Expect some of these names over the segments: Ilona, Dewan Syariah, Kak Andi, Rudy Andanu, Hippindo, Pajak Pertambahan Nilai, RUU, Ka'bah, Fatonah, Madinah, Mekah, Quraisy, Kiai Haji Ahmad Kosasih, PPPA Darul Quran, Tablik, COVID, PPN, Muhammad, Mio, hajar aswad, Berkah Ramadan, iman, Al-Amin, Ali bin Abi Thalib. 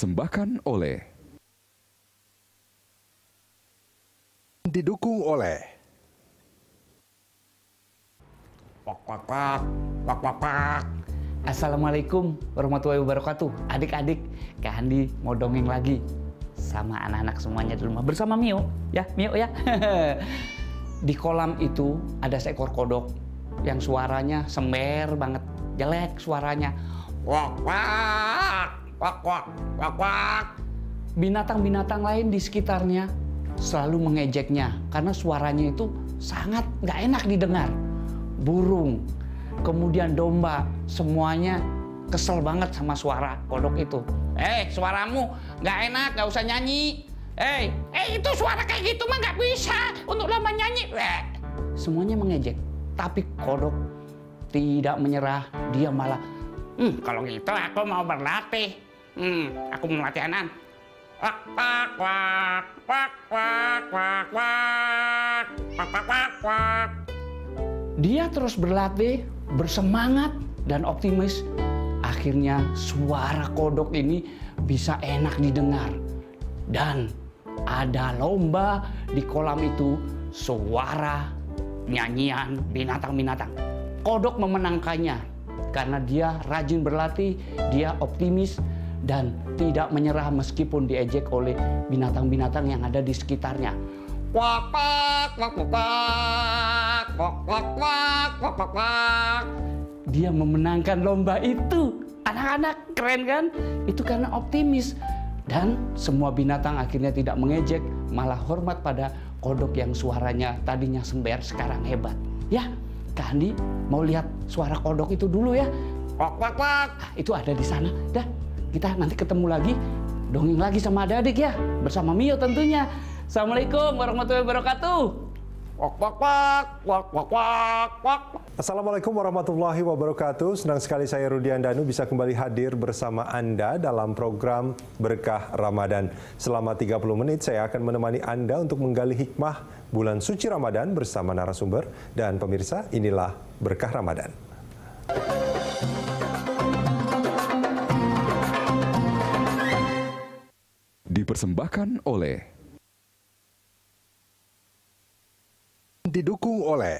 dipersembahkan oleh didukung oleh pak. Assalamualaikum warahmatullahi wabarakatuh. Adik-adik, Kak Andi mau dongeng lagi sama anak-anak semuanya di rumah bersama Mio, ya Mio ya. Di kolam itu ada seekor kodok yang suaranya sember banget, jelek suaranya. Binatang-binatang lain di sekitarnya selalu mengejeknya karena suaranya itu sangat nggak enak didengar. Burung, kemudian domba, semuanya kesel banget sama suara kodok itu. Suaramu nggak enak, nggak usah nyanyi. Itu suara kayak gitu mah nggak bisa untuk lama nyanyi. Semuanya mengejek, tapi kodok tidak menyerah. Dia malah, kalau gitu aku mau berlatih. Aku mau latihanan. Dia terus berlatih, bersemangat dan optimis. Akhirnya suara kodok ini bisa enak didengar. Dan ada lomba di kolam itu, suara nyanyian binatang-binatang. Kodok memenangkannya karena dia rajin berlatih, dia optimis dan tidak menyerah meskipun diejek oleh binatang-binatang yang ada di sekitarnya. Dia memenangkan lomba itu. Anak-anak keren kan? Itu karena optimis. Dan semua binatang akhirnya tidak mengejek, malah hormat pada kodok yang suaranya tadinya sember sekarang hebat. Ya, Kak Andi mau lihat suara kodok itu dulu ya. Itu ada di sana. Dah, kita nanti ketemu lagi, dongeng lagi sama adik-adik ya, bersama Mio tentunya. Assalamualaikum warahmatullahi wabarakatuh. Assalamualaikum warahmatullahi wabarakatuh. Senang sekali saya Rudy Andanu bisa kembali hadir bersama Anda dalam program Berkah Ramadan. Selama 30 menit saya akan menemani Anda untuk menggali hikmah bulan suci Ramadan bersama narasumber. Dan pemirsa, inilah Berkah Ramadan. Dipersembahkan oleh didukung oleh.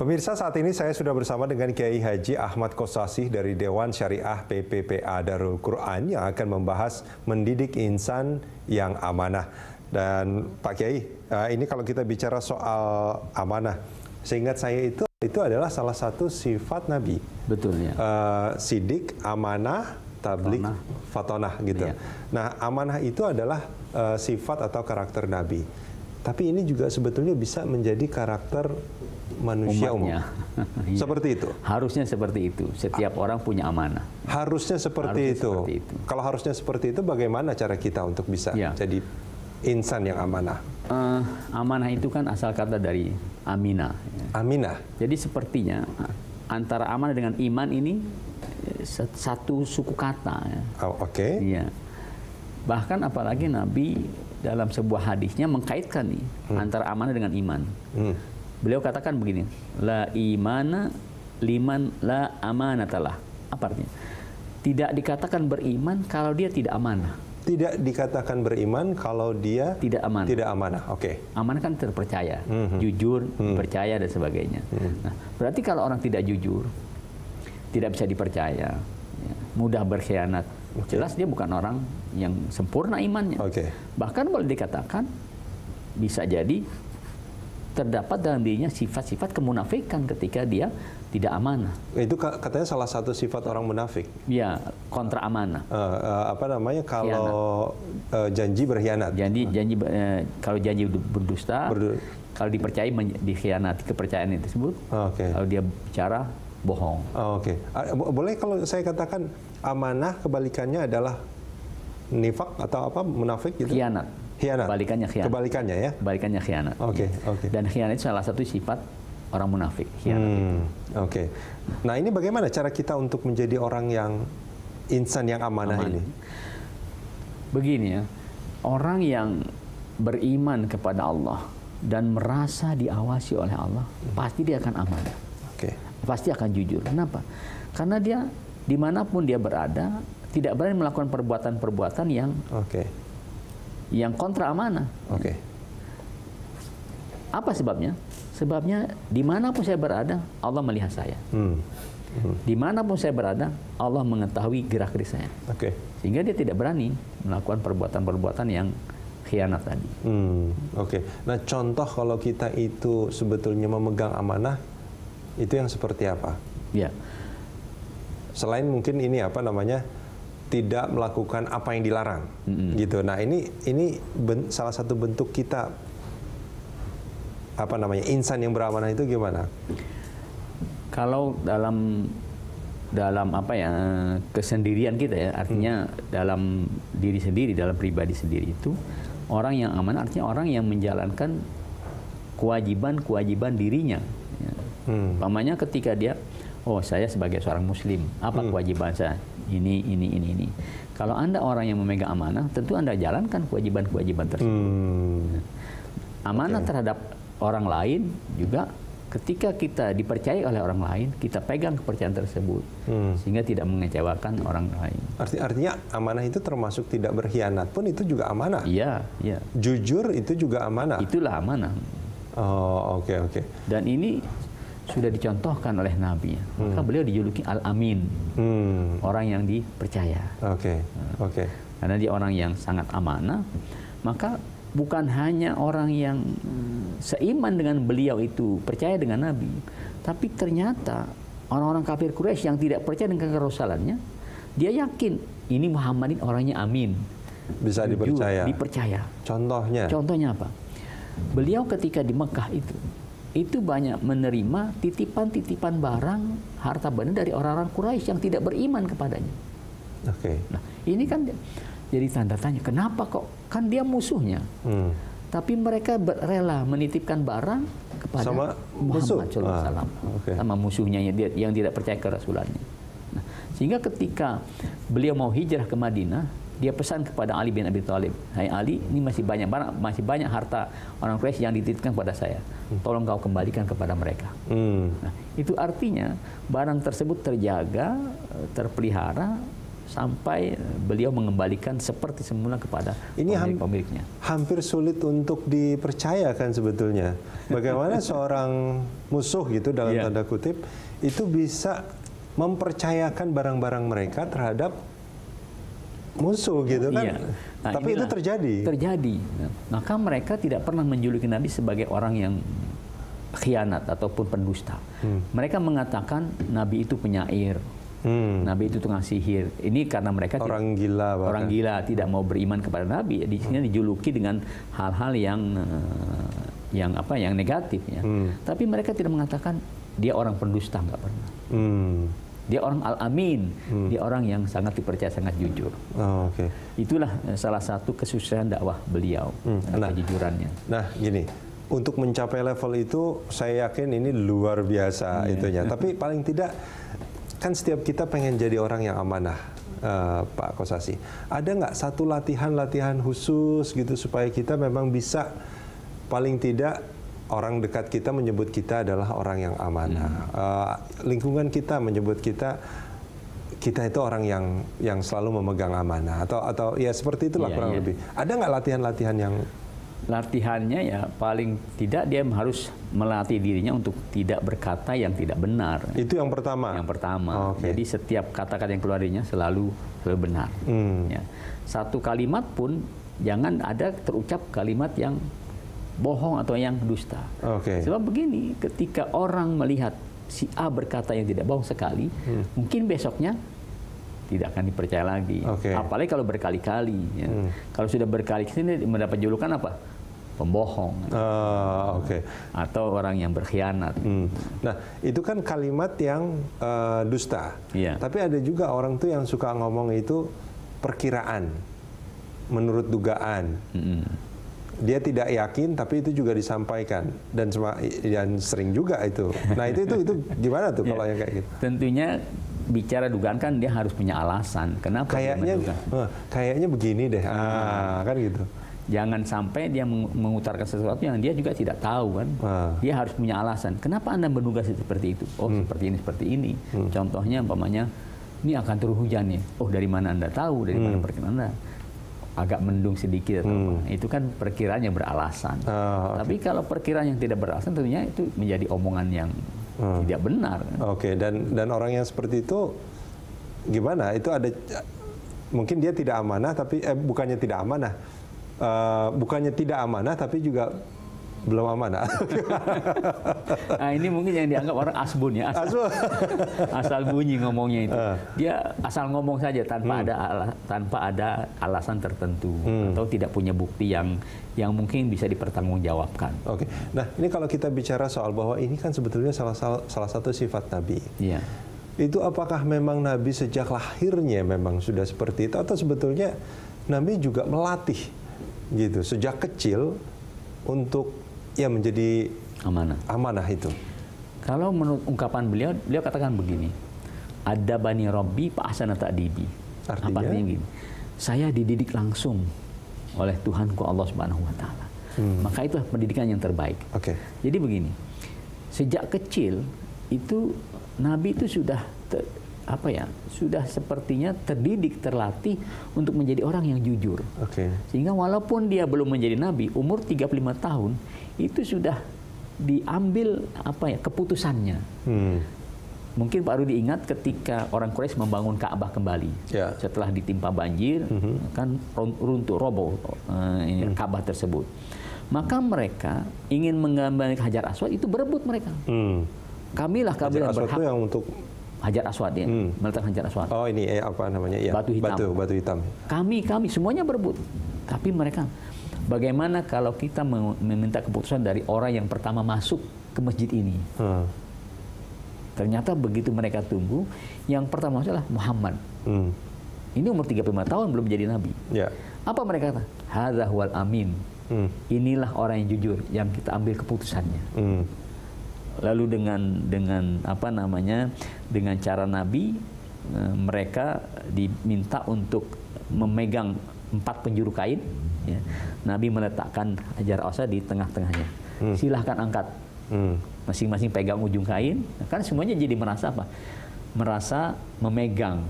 Pemirsa, saat ini saya sudah bersama dengan Kiai Haji Ahmad Kosasih dari Dewan Syariah PPPA Darul Quran yang akan membahas mendidik insan yang amanah. Dan Pak Kiai, ini kalau kita bicara soal amanah, seingat saya itu adalah salah satu sifat Nabi. Betul ya. Sidik, amanah, tablik, fatonah gitu. Iya. Nah, amanah itu adalah sifat atau karakter Nabi. Tapi ini juga sebetulnya bisa menjadi karakter manusia umum. Seperti itu. Harusnya seperti itu. Setiap orang punya amanah. Harusnya seperti itu. Kalau harusnya seperti itu, bagaimana cara kita untuk bisa jadi insan yang amanah? Amanah itu kan asal kata dari aminah. Aminah. Jadi sepertinya antara amanah dengan iman ini satu suku kata. Iya. Bahkan apalagi Nabi dalam sebuah hadisnya mengkaitkan nih antara amanah dengan iman. Beliau katakan begini, la imana liman la amanatalah. Apa artinya? Tidak dikatakan beriman kalau dia tidak amanah. Tidak dikatakan beriman kalau dia tidak amanah. Tidak amanah. Oke. Amanah kan terpercaya, jujur, percaya dan sebagainya. Nah, berarti kalau orang tidak jujur, tidak bisa dipercaya, mudah berkhianat. Jelas dia bukan orang yang sempurna imannya. Bahkan boleh dikatakan bisa jadi terdapat dalam dirinya sifat-sifat kemunafikan ketika dia tidak amanah. Itu katanya salah satu sifat orang munafik. Ya, kontra amanah. Apa namanya kalau janji berkhianat? Kalau janji berdusta, kalau dipercaya dikhianati kepercayaan itu tersebut. Kalau dia bicara bohong. Boleh kalau saya katakan amanah kebalikannya adalah nifak atau apa, munafik gitu? Khianat. Khianat. Kebalikannya khianat. Kebalikannya ya? Kebalikannya khianat. Oke. Dan khianat itu salah satu sifat orang munafik. Khianat. Oke. Nah, ini bagaimana cara kita untuk menjadi orang yang insan yang amanah ini? Begini ya, orang yang beriman kepada Allah dan merasa diawasi oleh Allah, pasti dia akan amanah. Pasti akan jujur. Kenapa? Karena dia dimanapun dia berada, tidak berani melakukan perbuatan-perbuatan yang kontra amanah. Apa sebabnya? Sebabnya dimanapun saya berada, Allah melihat saya. Dimanapun saya berada, Allah mengetahui gerak-gerik saya. Sehingga dia tidak berani melakukan perbuatan-perbuatan yang khianat tadi. Nah, contoh kalau kita itu sebetulnya memegang amanah, itu yang seperti apa? Ya. Selain mungkin ini apa namanya, tidak melakukan apa yang dilarang, gitu. Nah, ini salah satu bentuk kita apa namanya, insan yang beramanah itu gimana? Kalau dalam apa ya, kesendirian kita ya, artinya dalam diri sendiri, dalam pribadi sendiri itu, orang yang amanah artinya orang yang menjalankan kewajiban-kewajiban dirinya. Umpamanya ketika dia, oh saya sebagai seorang muslim, apa kewajiban saya? Ini. Kalau Anda orang yang memegang amanah, tentu Anda jalankan kewajiban-kewajiban tersebut. Amanah terhadap orang lain juga. Ketika kita dipercayai oleh orang lain, kita pegang kepercayaan tersebut, sehingga tidak mengecewakan orang lain. Artinya amanah itu termasuk tidak berkhianat pun itu juga amanah. Iya. Jujur itu juga amanah. Itulah amanah. Oh, oke. Dan ini sudah dicontohkan oleh Nabi. Maka beliau dijuluki Al-Amin, orang yang dipercaya. Oke. Karena dia orang yang sangat amanah, maka bukan hanya orang yang seiman dengan beliau itu percaya dengan Nabi, tapi ternyata orang-orang kafir Quraisy yang tidak percaya dengan kerosalannya, dia yakin ini Muhammadin orangnya amin, bisa dipercaya. Contohnya apa? Beliau ketika di Mekah itu banyak menerima titipan-titipan barang, harta benda dari orang-orang Quraisy yang tidak beriman kepadanya. Nah, ini kan jadi tanda tanya, kenapa kok? Kan dia musuhnya. Tapi mereka rela menitipkan barang kepada sama Muhammad SAW. Sama musuhnya yang tidak percaya ke Rasulannya. Nah, sehingga ketika beliau mau hijrah ke Madinah, dia pesan kepada Ali bin Abi Thalib, "Hai Ali, ini masih banyak harta orang Quraisy yang dititipkan kepada saya. Tolong kau kembalikan kepada mereka." Nah, itu artinya barang tersebut terjaga, terpelihara, sampai beliau mengembalikan seperti semula kepada pemiliknya. Hampir sulit untuk dipercayakan sebetulnya. Bagaimana seorang musuh gitu dalam tanda kutip itu bisa mempercayakan barang-barang mereka terhadap musuh gitu kan? Nah, tapi itu terjadi. Maka mereka tidak pernah menjuluki Nabi sebagai orang yang khianat ataupun pendusta. Mereka mengatakan Nabi itu penyair. Nabi itu tukang sihir. Ini karena mereka orang gila tidak mau beriman kepada Nabi. Di sini dijuluki dengan hal-hal yang negatif ya. Tapi mereka tidak mengatakan dia orang pendusta, nggak pernah. Dia orang Al-Amin, dia orang yang sangat dipercaya, sangat jujur. Itulah salah satu kesusahan dakwah beliau, kejujurannya. Nah, gini, untuk mencapai level itu saya yakin ini luar biasa itunya. Tapi paling tidak kan setiap kita pengen jadi orang yang amanah, Pak Kosasih. Ada nggak satu latihan-latihan khusus gitu supaya kita memang bisa, paling tidak orang dekat kita menyebut kita adalah orang yang amanah. Lingkungan kita menyebut kita itu orang yang selalu memegang amanah atau ya seperti itulah kurang lebih. Ada nggak latihan-latihan yang latihannya ya paling tidak dia harus melatih dirinya untuk tidak berkata yang tidak benar. Itu yang pertama. Jadi setiap kata-kata yang keluar darinya selalu benar. Ya. Satu kalimat pun jangan ada terucap kalimat yang bohong atau yang dusta. Sebab begini, ketika orang melihat si A berkata yang tidak bohong sekali, mungkin besoknya tidak akan dipercaya lagi. Apalagi kalau berkali-kali. Ya. Kalau sudah berkali-kali mendapat julukan apa? Pembohong. Atau orang yang berkhianat. Nah, itu kan kalimat yang dusta. Tapi ada juga orang tuh yang suka ngomong itu perkiraan, menurut dugaan. Dia tidak yakin, tapi itu juga disampaikan dan sering juga itu. Nah, itu gimana tuh kalau yang kayak gitu? Tentunya bicara dugaan kan dia harus punya alasan. Kenapa? Kayaknya begini deh. Kan gitu. Jangan sampai dia mengutarakan sesuatu yang dia juga tidak tahu kan. Dia harus punya alasan. Kenapa Anda menduga seperti itu? Oh, seperti ini. Contohnya umpamanya ini akan turun hujan nih. Oh, dari mana Anda tahu? Dari mana perkiraan Anda? Agak mendung sedikit atau apa. Itu kan perkiraannya beralasan. Tapi kalau perkiraan yang tidak beralasan, tentunya itu menjadi omongan yang tidak benar. Oke, dan orang yang seperti itu gimana? Itu ada, mungkin dia tidak amanah, tapi bukannya tidak amanah. Bukannya tidak amanah, tapi juga belum amanah. Nah, ini mungkin yang dianggap orang asbun ya. Asal bunyi ngomongnya itu. Dia asal ngomong saja tanpa ada alasan tertentu atau tidak punya bukti yang mungkin bisa dipertanggungjawabkan. Oke. Nah, ini kalau kita bicara soal bahwa ini kan sebetulnya salah satu sifat Nabi. Iya. Itu apakah memang Nabi sejak lahirnya memang sudah seperti itu atau sebetulnya Nabi juga melatih gitu sejak kecil untuk ya menjadi amanah itu. Kalau menurut ungkapan beliau, beliau katakan begini, ada bani Robbi pak asana ta'dibi. Artinya gini, saya dididik langsung oleh Tuhanku Allah Subhanahu Wa Taala. Maka itu pendidikan yang terbaik. Oke. Jadi begini, sejak kecil itu Nabi itu sudah sudah sepertinya terdidik, terlatih untuk menjadi orang yang jujur. Oke. Sehingga walaupun dia belum menjadi Nabi, umur 35 tahun, itu sudah diambil keputusannya. Mungkin Pak Rudy ingat ketika orang Quraisy membangun Ka'bah kembali. Yeah. Setelah ditimpa banjir, kan runtuh, roboh Ka'bah tersebut. Maka mereka ingin menggambarkan Hajar Aswad, itu berebut mereka. Kamilah berhak. Itu yang untuk Hajar Aswad ya, meletakkan Hajar Aswad. Oh, ini apa namanya? Ya, batu hitam. Kami semuanya berebut. Tapi mereka, bagaimana kalau kita meminta keputusan dari orang yang pertama masuk ke masjid ini? Ternyata begitu mereka tumbuh, yang pertama adalah Muhammad. Ini umur 35 tahun belum jadi nabi. Yeah. Apa mereka kata? Hadza huwal amin. Inilah orang yang jujur yang kita ambil keputusannya. Lalu dengan cara Nabi, mereka diminta untuk memegang 4 penjuru kain. Ya. Nabi meletakkan Hajar Aswad di tengah-tengahnya. Silahkan angkat. Masing-masing pegang ujung kain. Kan semuanya jadi merasa apa? Merasa memegang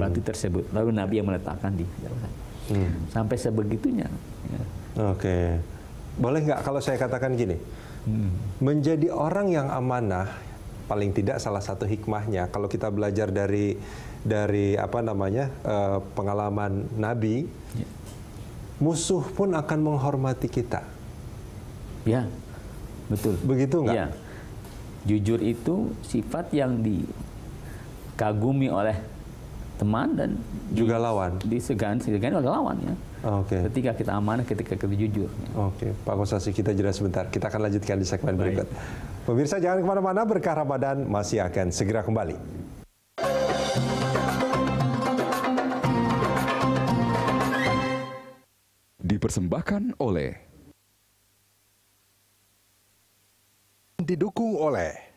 batu tersebut. Lalu Nabi yang meletakkan di Hajar Aswad. Sampai sebegitunya. Ya. Oke. Boleh nggak kalau saya katakan gini? Menjadi orang yang amanah paling tidak salah satu hikmahnya kalau kita belajar dari pengalaman Nabi, ya. Musuh pun akan menghormati kita. Ya, betul. Begitu nggak? Ya. Jujur itu sifat yang dikagumi oleh teman dan juga lawan. Disegani oleh lawan ya. Okay. Ketika kita amanah, ketika kita jujur. Oke, Pak Kosasih, kita jeda sebentar. Kita akan lanjutkan di segmen berikut. Pemirsa, jangan kemana-mana, Berkah Ramadan masih akan segera kembali. Dipersembahkan oleh... Didukung oleh...